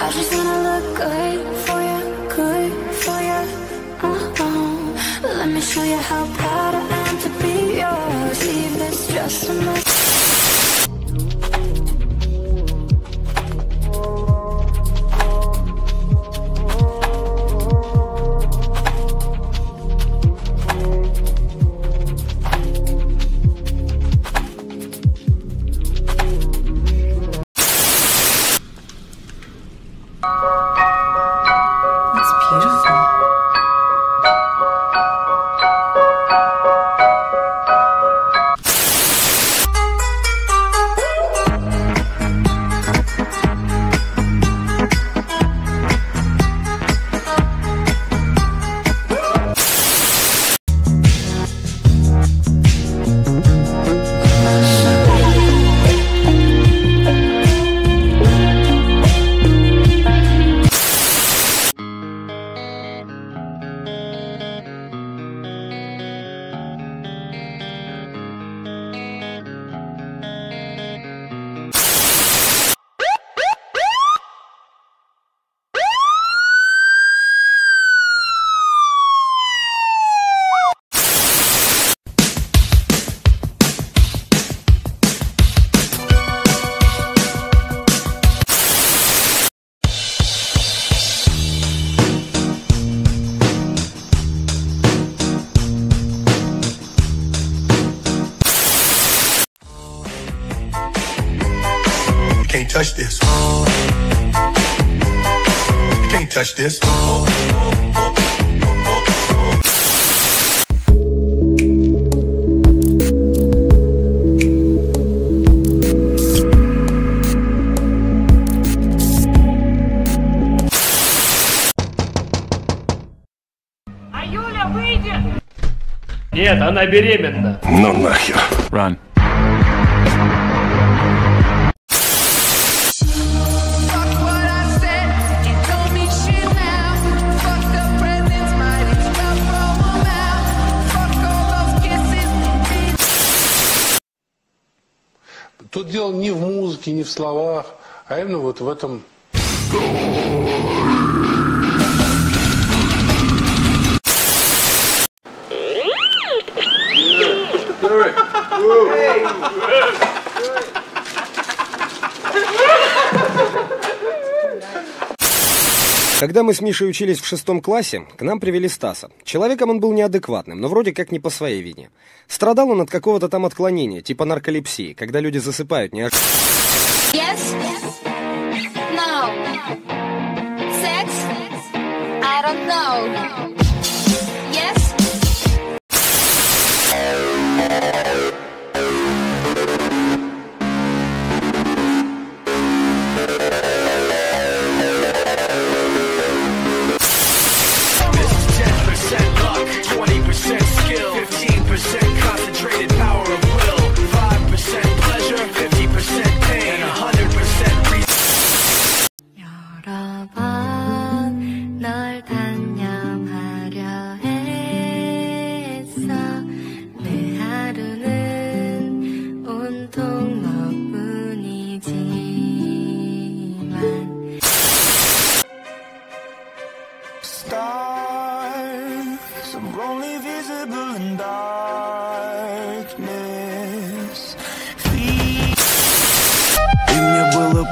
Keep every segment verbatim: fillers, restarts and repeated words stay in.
I just wanna look good for ya, good for ya, uh-huh. Let me show you how proud I am to be yours. Leave this just a minute. Can't touch this. Can't touch this. А Юля выйдет. Нет, она беременна. Ну нахер. Run. Тут дело не в музыке, не в словах, а именно вот в этом. Когда мы с Мишей учились в шестом классе, к нам привели Стаса. Человеком он был неадекватным, но вроде как не по своей вине. Страдал он от какого-то там отклонения, типа нарколепсии, когда люди засыпают неожиданно. Yes. No. Sex? I don't know.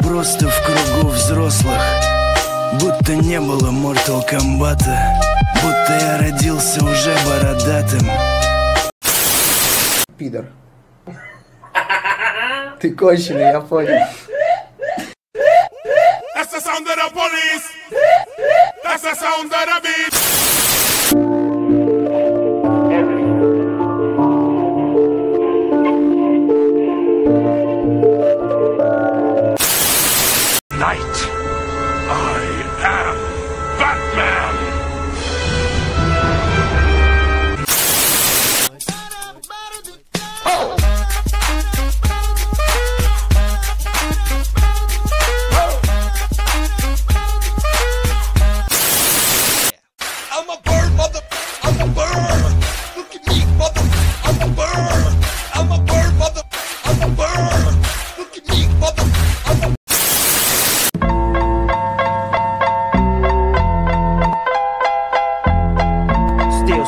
Просто в кругу взрослых, будто не было Mortal Kombat'а, будто я родился уже бородатым. Пидор. Ты конченый, я понял. That's the sound of the police. That's the sound of the beat.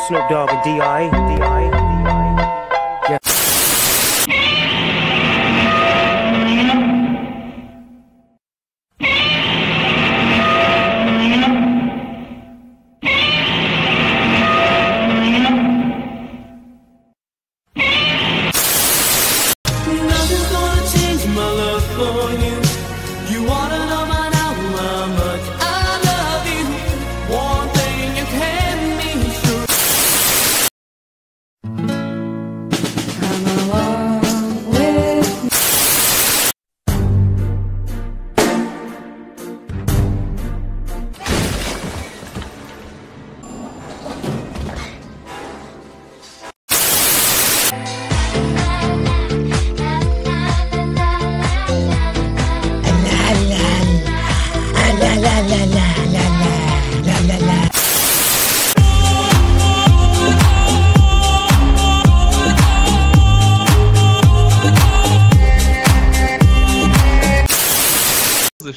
Snoop Dogg and D R E. Yeah. Nothing's gonna change my love for you. You wanna know my now how much I love you. One thing you can be sure. Come along with me.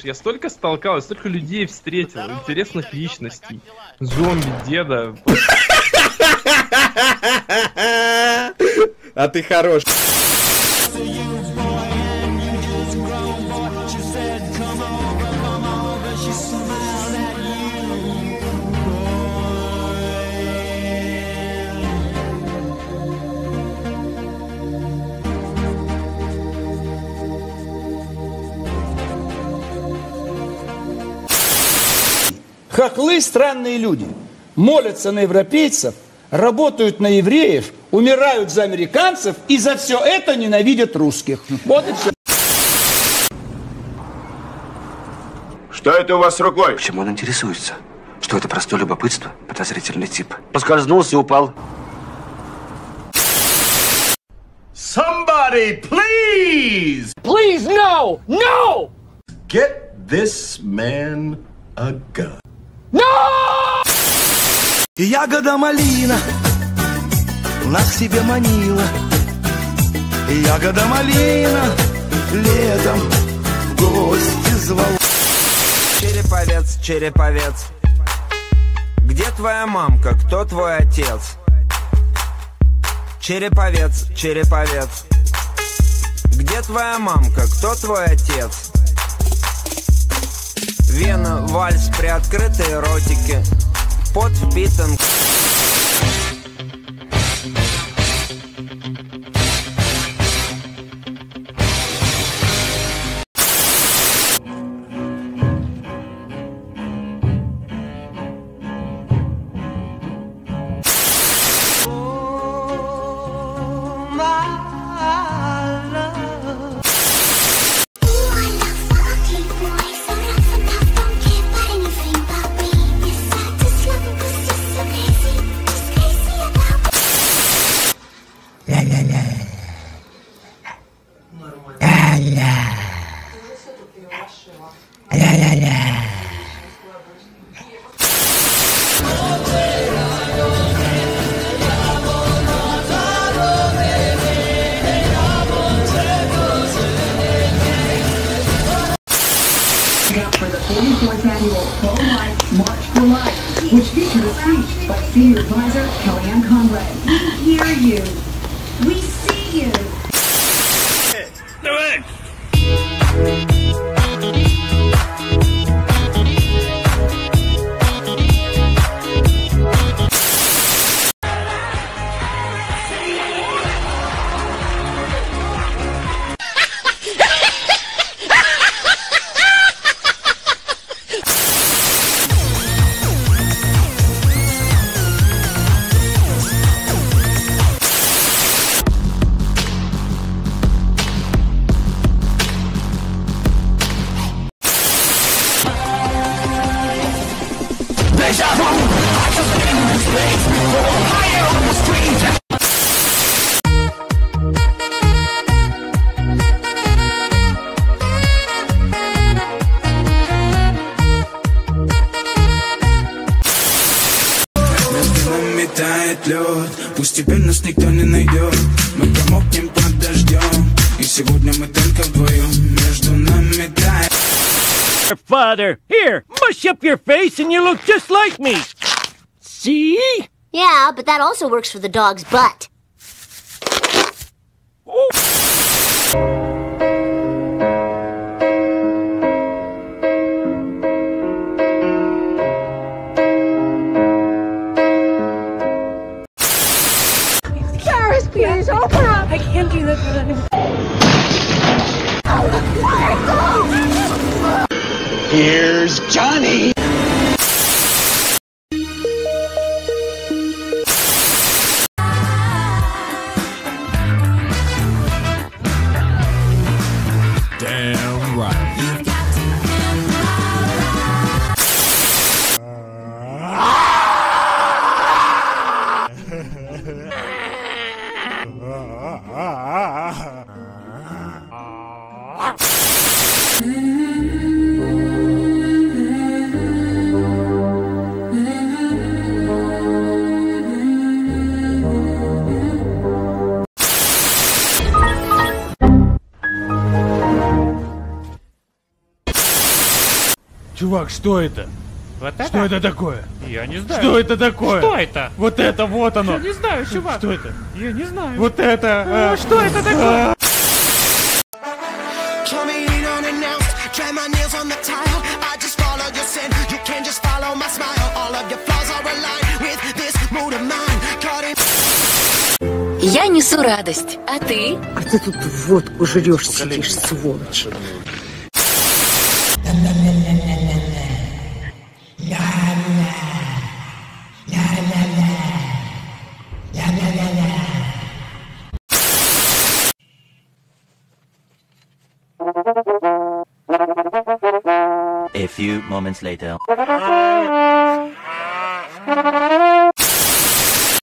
Я столько столкалась, столько людей встретил, интересных личностей. Зомби, деда. А ты хорош. Хохлы – странные люди. Молятся на европейцев, работают на евреев, умирают за американцев и за все это ненавидят русских. Вот и все. Что это у вас с рукой? Почему он интересуется? Что это простое любопытство? Подозрительный тип. Поскользнулся и упал. Somebody, please! Please, no! No! Get this man a gun. No! Ягода малина нас к себе манила. Ягода малина летом в гости звала. Череповец, Череповец, где твоя мамка, кто твой отец? Череповец, Череповец, где твоя мамка, кто твой отец? Вена, вальс, приоткрытые ротики, пот впитан. forty-fourth annual Pro Life March for Life, which features a speech by Senior Advisor Kellyanne Conway. We hear you. We see you. Давай! Тает лед, пусть теперь нас никто не найдет. Мы промокнем под дождем, и сегодня мы только вдвоем. Между нами тает. Your father, here, mush up your face and you look just like me. See? Yeah, but that also works for the dog's butt. Cars, please, open up! I can't do that. Here's Johnny! Damn right. You've got to Чувак, что это? Вот это? Что это такое? Я не знаю. Что это такое? Что это? Вот это, вот оно. Я не знаю, чувак. Что это? Я не знаю. Вот это. А, а, что это такое? Я несу радость, а ты? А ты тут водку жрешь, сидишь, сволочь. A few moments later.